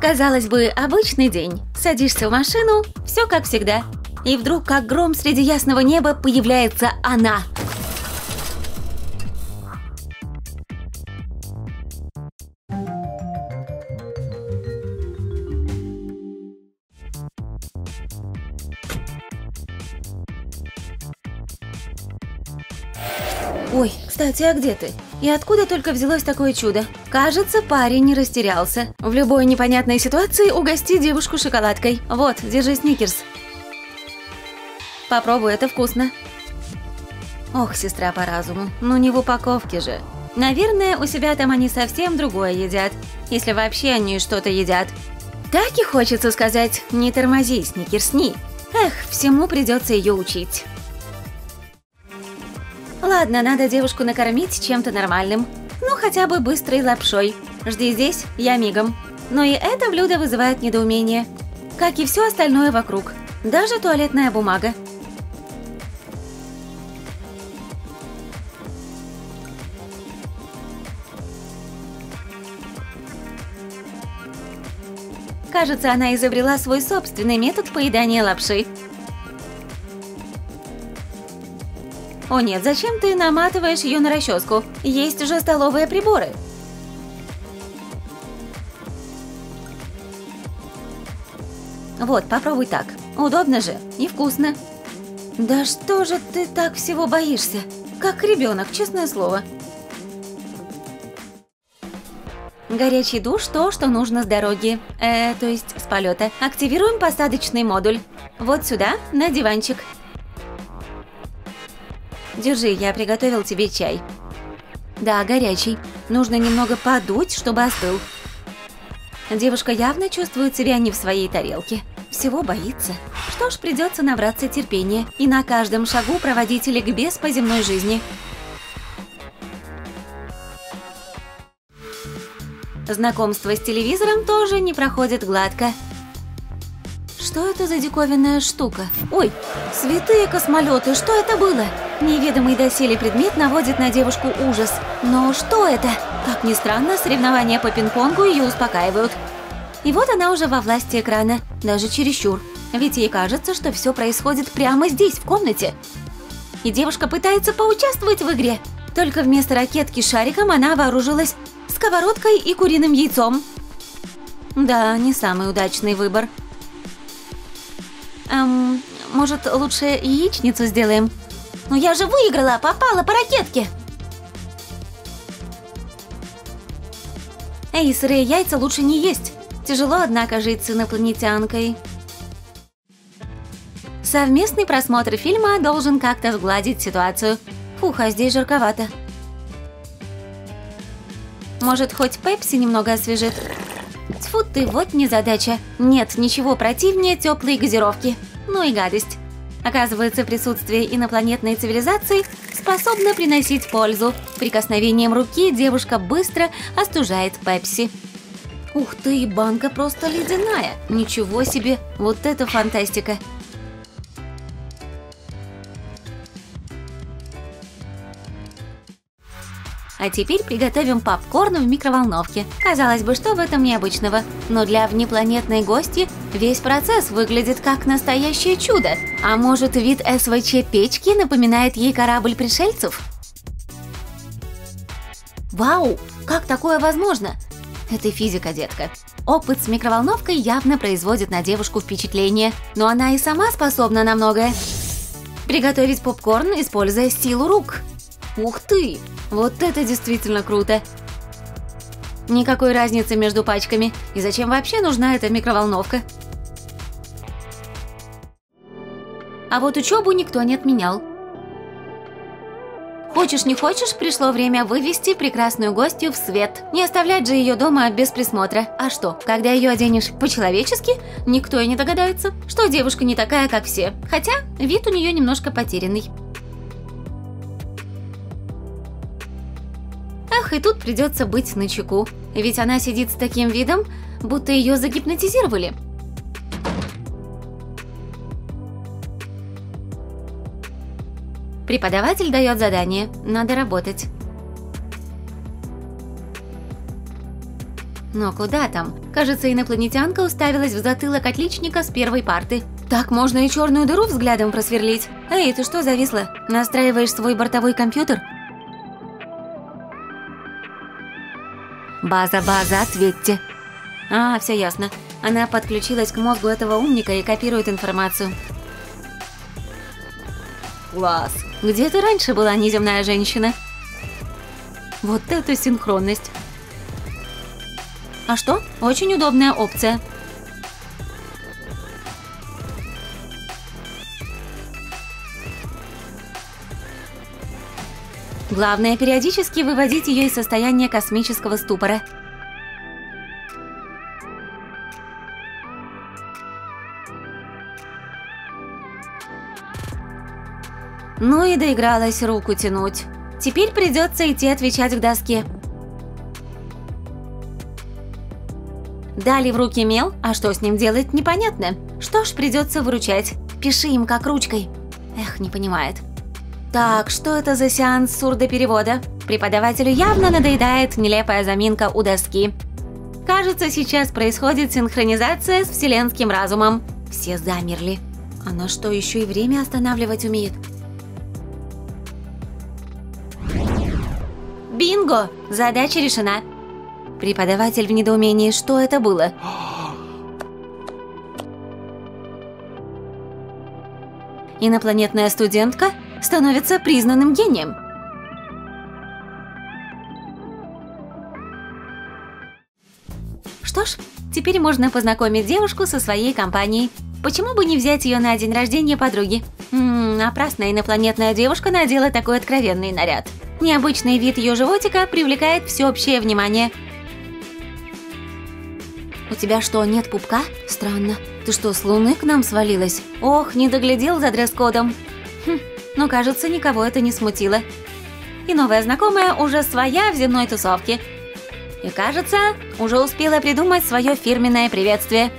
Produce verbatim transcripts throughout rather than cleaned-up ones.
Казалось бы, обычный день. Садишься в машину, все как всегда. И вдруг, как гром среди ясного неба, появляется она. Ой, кстати, а где ты? И откуда только взялось такое чудо? Кажется, парень не растерялся. В любой непонятной ситуации угости девушку шоколадкой. Вот, держи сникерс. Попробуй, это вкусно. Ох, сестра по разуму, ну не в упаковке же. Наверное, у себя там они совсем другое едят. Если вообще они что-то едят. Так и хочется сказать, не тормози, сникерсни. Эх, всему придется ее учить. Ладно, надо девушку накормить чем-то нормальным. Ну, хотя бы быстрой лапшой. Жди здесь, я мигом. Но и это блюдо вызывает недоумение. Как и все остальное вокруг. Даже туалетная бумага. Кажется, она изобрела свой собственный метод поедания лапши. О нет, зачем ты наматываешь ее на расческу? Есть уже столовые приборы. Вот, попробуй так. Удобно же и вкусно. Да что же ты так всего боишься? Как ребенок, честное слово. Горячий душ – то, что нужно с дороги. Э, то есть с полета. Активируем посадочный модуль. Вот сюда, на диванчик. Держи, я приготовил тебе чай. Да, горячий. Нужно немного подуть, чтобы остыл. Девушка явно чувствует себя не в своей тарелке. Всего боится. Что ж, придется набраться терпения и на каждом шагу проводить ликбез по земной жизни. Знакомство с телевизором тоже не проходит гладко. Что это за диковинная штука? Ой, святые космолеты, что это было? Неведомый доселе предмет наводит на девушку ужас. Но что это? Как ни странно, соревнования по пинг-понгу ее успокаивают. И вот она уже во власти экрана, даже чересчур. Ведь ей кажется, что все происходит прямо здесь, в комнате. И девушка пытается поучаствовать в игре. Только вместо ракетки с шариком она вооружилась сковородкой и куриным яйцом. Да, не самый удачный выбор. Эм, может, лучше яичницу сделаем? Но я же выиграла, попала по ракетке. Эй, сырые яйца лучше не есть. Тяжело, однако, жить с инопланетянкой. Совместный просмотр фильма должен как-то сгладить ситуацию. Фух, а здесь жарковато. Может, хоть пепси немного освежит? Тьфу ты, вот незадача. Нет ничего противнее теплой газировки. Ну и гадость. Оказывается, присутствие инопланетной цивилизации способно приносить пользу. Прикосновением руки девушка быстро остужает пепси. Ух ты, банка просто ледяная. Ничего себе, вот это фантастика. А теперь приготовим попкорн в микроволновке. Казалось бы, что в этом необычного? Но для внепланетной гости весь процесс выглядит как настоящее чудо. А может, вид СВЧ-печки напоминает ей корабль пришельцев? Вау! Как такое возможно? Это физика, детка. Опыт с микроволновкой явно производит на девушку впечатление. Но она и сама способна на многое. Приготовить попкорн, используя силу рук. Ух ты! Вот это действительно круто! Никакой разницы между пачками. И зачем вообще нужна эта микроволновка? А вот учебу никто не отменял. Хочешь не хочешь, пришло время вывести прекрасную гостью в свет. Не оставлять же ее дома без присмотра. А что, когда ее оденешь по-человечески, никто и не догадается, что девушка не такая, как все. Хотя вид у нее немножко потерянный. И тут придется быть начеку, ведь она сидит с таким видом, будто ее загипнотизировали. Преподаватель дает задание, надо работать. Но куда там? Кажется, инопланетянка уставилась в затылок отличника с первой парты. Так можно и черную дыру взглядом просверлить. Эй, ты что зависла? Настраиваешь свой бортовой компьютер? База, база, ответьте. А, все ясно. Она подключилась к мозгу этого умника и копирует информацию. Класс. Где ты раньше была, неземная женщина? Вот это синхронность. А что? Очень удобная опция. Главное, периодически выводить ее из состояния космического ступора. Ну и доигралась руку тянуть. Теперь придется идти отвечать в доске. Дали в руки мел, а что с ним делать, непонятно. Что ж, придется выручать. Пиши им как ручкой. Эх, не понимает. Так, что это за сеанс сурдоперевода? Преподавателю явно надоедает нелепая заминка у доски. Кажется, сейчас происходит синхронизация с вселенским разумом. Все замерли. Она что, еще и время останавливать умеет? Бинго! Задача решена. Преподаватель в недоумении, что это было? Инопланетная студентка становится признанным гением. Что ж, теперь можно познакомить девушку со своей компанией. Почему бы не взять ее на день рождения подруги? М-м, напрасно инопланетная девушка надела такой откровенный наряд. Необычный вид ее животика привлекает всеобщее внимание. У тебя что, нет пупка? Странно. Ты что, с Луны к нам свалилась? Ох, не доглядел за дресс-кодом. Хм, ну, кажется, никого это не смутило. И новая знакомая уже своя в земной тусовке. И, кажется, уже успела придумать свое фирменное приветствие.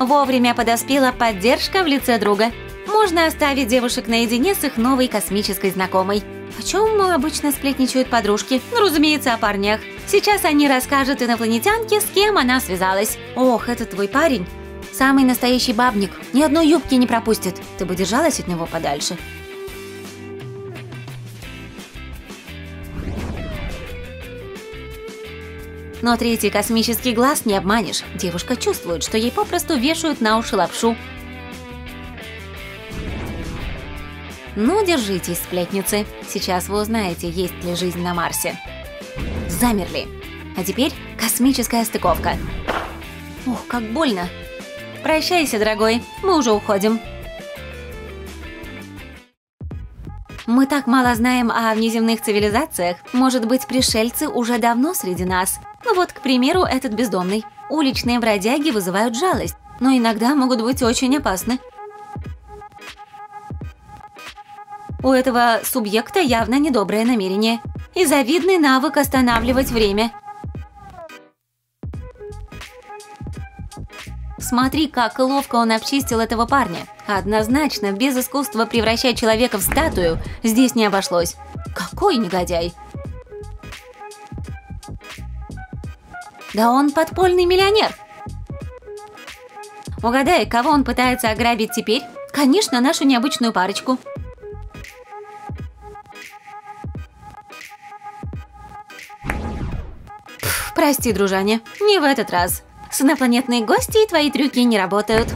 Вовремя подоспела поддержка в лице друга. Можно оставить девушек наедине с их новой космической знакомой. О чем обычно сплетничают подружки? Ну, разумеется, о парнях. Сейчас они расскажут инопланетянке, с кем она связалась. Ох, это твой парень. Самый настоящий бабник. Ни одной юбки не пропустит. Ты бы держалась от него подальше. Но третий космический глаз не обманешь. Девушка чувствует, что ей попросту вешают на уши лапшу. Ну, держитесь, сплетницы. Сейчас вы узнаете, есть ли жизнь на Марсе. Замерли. А теперь космическая стыковка. Ух, как больно. Прощайся, дорогой, мы уже уходим. Мы так мало знаем о внеземных цивилизациях. Может быть, пришельцы уже давно среди нас. Ну вот, к примеру, этот бездомный. Уличные бродяги вызывают жалость, но иногда могут быть очень опасны. У этого субъекта явно недоброе намерение. И завидный навык останавливать время. Смотри, как ловко он обчистил этого парня. Однозначно, без искусства превращать человека в статую здесь не обошлось. Какой негодяй! Да он подпольный миллионер! Угадай, кого он пытается ограбить теперь? Конечно, нашу необычную парочку. Прости, дружане, не в этот раз. С инопланетной гостьей твои трюки не работают.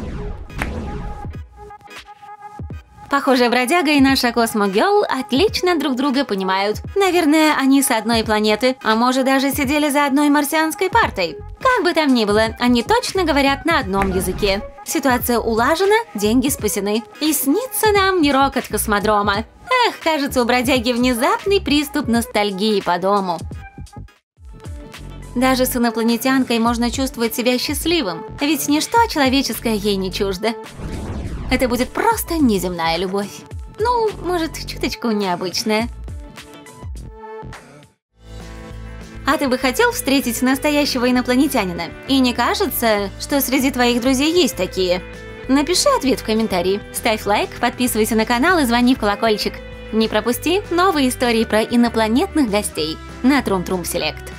Похоже, бродяга и наша космогелл отлично друг друга понимают. Наверное, они с одной планеты, а может даже сидели за одной марсианской партой. Как бы там ни было, они точно говорят на одном языке. Ситуация улажена, деньги спасены. И снится нам не рокот космодрома. Эх, кажется, у бродяги внезапный приступ ностальгии по дому. Даже с инопланетянкой можно чувствовать себя счастливым, ведь ничто человеческое ей не чуждо. Это будет просто неземная любовь. Ну, может, чуточку необычная. А ты бы хотел встретить настоящего инопланетянина? И не кажется, что среди твоих друзей есть такие? Напиши ответ в комментарии, ставь лайк, подписывайся на канал и звони в колокольчик. Не пропусти новые истории про инопланетных гостей на Трум Трум Селект.